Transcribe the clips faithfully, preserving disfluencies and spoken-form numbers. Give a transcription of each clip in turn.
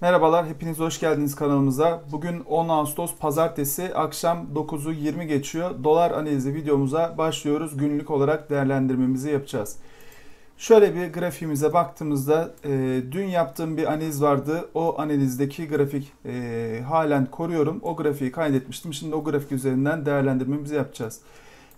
Merhabalar, hepiniz hoş geldiniz kanalımıza. Bugün on Ağustos Pazartesi, akşam dokuzu yirmi geçiyor. Dolar analizi videomuza başlıyoruz. Günlük olarak değerlendirmemizi yapacağız. Şöyle bir grafiğimize baktığımızda e, dün yaptığım bir analiz vardı. O analizdeki grafik e, halen koruyorum. O grafiği kaydetmiştim. Şimdi o grafik üzerinden değerlendirmemizi yapacağız.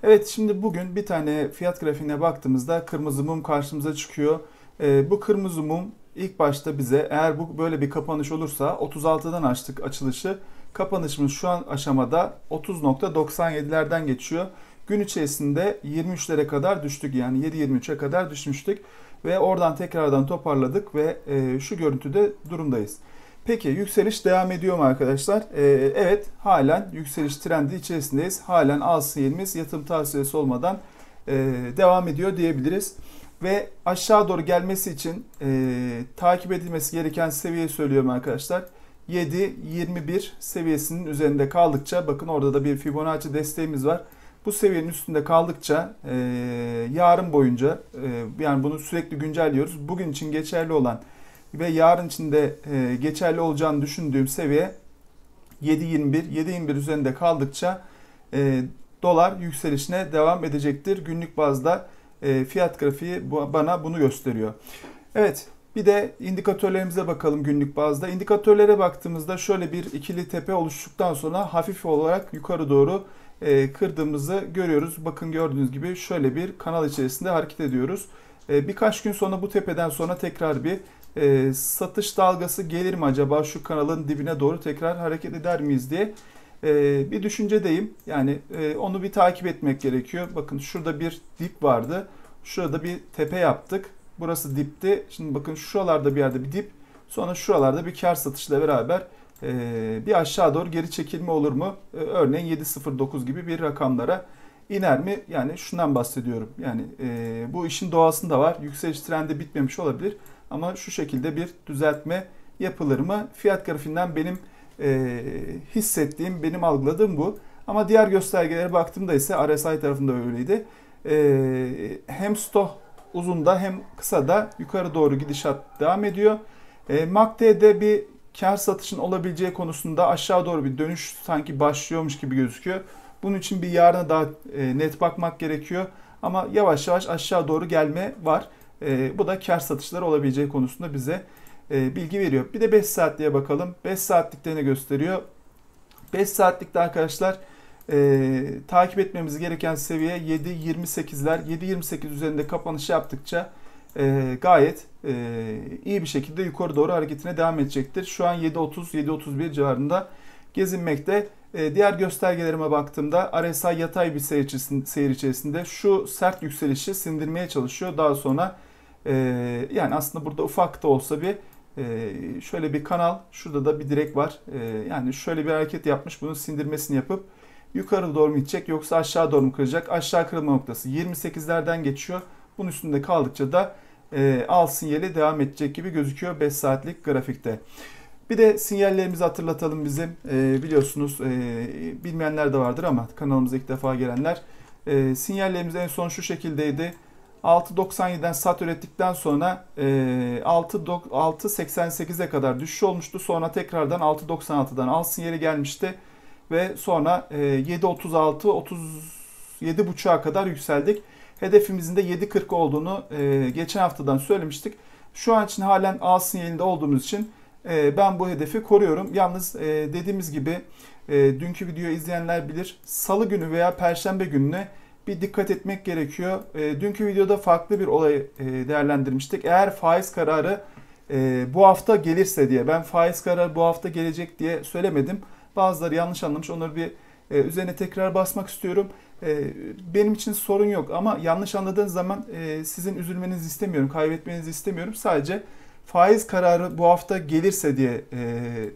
Evet, şimdi bugün bir tane fiyat grafiğine baktığımızda kırmızı mum karşımıza çıkıyor. E, bu kırmızı mum İlk başta bize, eğer bu böyle bir kapanış olursa, otuz altıdan açtık açılışı. Kapanışımız şu an aşamada otuz nokta doksan yedilerden geçiyor. Gün içerisinde yirmi üçlere kadar düştük, yani yedi yirmi üçe kadar düşmüştük ve oradan tekrardan toparladık ve e, şu görüntüde durumdayız. Peki yükseliş devam ediyor mu arkadaşlar? E, evet, halen yükseliş trendi içerisindeyiz. Halen al sinyalimiz yatırım tavsiyesi olmadan e, devam ediyor diyebiliriz. Ve aşağı doğru gelmesi için e, takip edilmesi gereken seviye söylüyorum arkadaşlar. yedi yirmi bir seviyesinin üzerinde kaldıkça, bakın orada da bir Fibonacci desteğimiz var. Bu seviyenin üstünde kaldıkça e, yarın boyunca, e, yani bunu sürekli güncelliyoruz. Bugün için geçerli olan ve yarın için de e, geçerli olacağını düşündüğüm seviye yedi yirmi bir üzerinde kaldıkça e, dolar yükselişine devam edecektir. Günlük bazda fiyat grafiği bana bunu gösteriyor. Evet, bir de indikatörlerimize bakalım günlük bazda. İndikatörlere baktığımızda şöyle bir ikili tepe oluştuktan sonra hafif olarak yukarı doğru kırdığımızı görüyoruz. Bakın gördüğünüz gibi şöyle bir kanal içerisinde hareket ediyoruz. Birkaç gün sonra bu tepeden sonra tekrar bir satış dalgası gelir mi acaba? Şu kanalın dibine doğru tekrar hareket eder miyiz diye bir düşüncedeyim. Yani onu bir takip etmek gerekiyor. Bakın şurada bir dip vardı. Şurada bir tepe yaptık. Burası dipti. Şimdi bakın şuralarda bir yerde bir dip. Sonra şuralarda bir kar satışla beraber bir aşağı doğru geri çekilme olur mu? Örneğin yedi sıfır dokuz gibi bir rakamlara iner mi? Yani şundan bahsediyorum. Yani bu işin doğasında var. Yükseliş trendi bitmemiş olabilir. Ama şu şekilde bir düzeltme yapılır mı? Fiyat grafiğinden benim E, hissettiğim, benim algıladığım bu. Ama diğer göstergelere baktığımda ise R S I tarafında öyleydi. E, hem stoh uzunda hem kısada yukarı doğru gidişat devam ediyor. E, M A C D'de bir kar satışın olabileceği konusunda aşağı doğru bir dönüş sanki başlıyormuş gibi gözüküyor. Bunun için bir yarına daha e, net bakmak gerekiyor. Ama yavaş yavaş aşağı doğru gelme var. E, bu da kar satışları olabileceği konusunda bize bilgi veriyor. Bir de beş saatliğe bakalım. beş saatlikte ne gösteriyor? beş saatlikte arkadaşlar e, takip etmemiz gereken seviye yedi yirmi sekizler. yedi yirmi sekiz üzerinde kapanış yaptıkça e, gayet e, iyi bir şekilde yukarı doğru hareketine devam edecektir. Şu an yedi otuz yedi otuz bir civarında gezinmekte. E, diğer göstergelerime baktığımda R S I yatay bir seyir içerisinde, seyir içerisinde şu sert yükselişi sindirmeye çalışıyor. Daha sonra e, yani aslında burada ufak da olsa bir Ee, şöyle bir kanal, şurada da bir direk var. Ee, yani şöyle bir hareket yapmış, bunun sindirmesini yapıp yukarı doğru mu gidecek yoksa aşağı doğru mu kıracak? Aşağı kırılma noktası yirmi sekizlerden geçiyor. Bunun üstünde kaldıkça da e, al sinyali devam edecek gibi gözüküyor beş saatlik grafikte. Bir de sinyallerimizi hatırlatalım bizim. E, biliyorsunuz e, bilmeyenler de vardır ama kanalımıza ilk defa gelenler. E, sinyallerimiz en son şu şekildeydi. altı doksan yediden sat ürettikten sonra altı seksen sekize kadar düşüş olmuştu. Sonra tekrardan altı doksan altıdan al sinyali gelmişti. Ve sonra yedi otuz altı otuz yedi buçuğa kadar yükseldik. Hedefimizin de yedi kırk olduğunu geçen haftadan söylemiştik. Şu an için halen al sinyalinde olduğumuz için ben bu hedefi koruyorum. Yalnız dediğimiz gibi dünkü videoyu izleyenler bilir, salı günü veya perşembe gününe bir dikkat etmek gerekiyor. E, dünkü videoda farklı bir olayı e, değerlendirmiştik. Eğer faiz kararı e, bu hafta gelirse diye, ben faiz kararı bu hafta gelecek diye söylemedim. Bazıları yanlış anlamış. Onları bir e, üzerine tekrar basmak istiyorum. E, benim için sorun yok ama yanlış anladığınız zaman e, sizin üzülmenizi istemiyorum, kaybetmenizi istemiyorum. Sadece faiz kararı bu hafta gelirse diye e,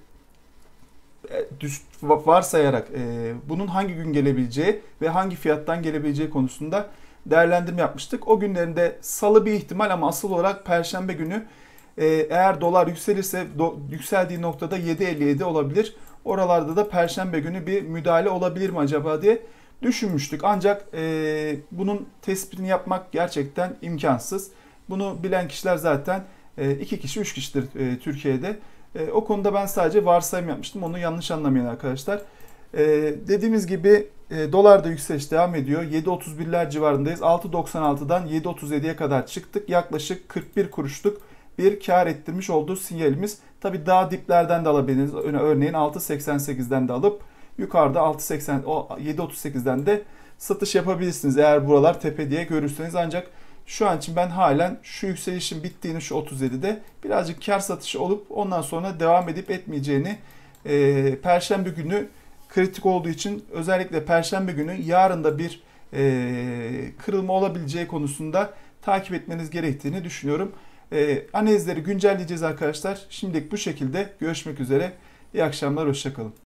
Düş, varsayarak e, bunun hangi gün gelebileceği ve hangi fiyattan gelebileceği konusunda değerlendirme yapmıştık. O günlerinde salı bir ihtimal ama asıl olarak perşembe günü e, eğer dolar yükselirse do, yükseldiği noktada yedi elli yedi olabilir. Oralarda da perşembe günü bir müdahale olabilir mi acaba diye düşünmüştük. Ancak e, bunun tespitini yapmak gerçekten imkansız. Bunu bilen kişiler zaten iki kişi üç kişidir Türkiye'de. O konuda ben sadece varsayım yapmıştım. Onu yanlış anlamayın arkadaşlar. Dediğimiz gibi dolar da yükseliş devam ediyor. yedi otuz birler civarındayız. altı doksan altıdan yedi otuz yediye kadar çıktık. Yaklaşık kırk bir kuruşluk bir kar ettirmiş olduğu sinyalimiz. Tabi daha diplerden de alabilirsiniz. Örneğin altı seksen sekizden de alıp yukarıda yedi otuz sekizden de satış yapabilirsiniz. Eğer buralar tepe diye görürseniz, ancak şu an için ben halen şu yükselişin bittiğini, şu otuz yedide birazcık kar satışı olup ondan sonra devam edip etmeyeceğini e, Perşembe günü kritik olduğu için, özellikle Perşembe günü yarın da bir e, kırılma olabileceği konusunda takip etmeniz gerektiğini düşünüyorum. E, analizleri güncelleyeceğiz arkadaşlar. Şimdilik bu şekilde. Görüşmek üzere. İyi akşamlar. Hoşça kalın.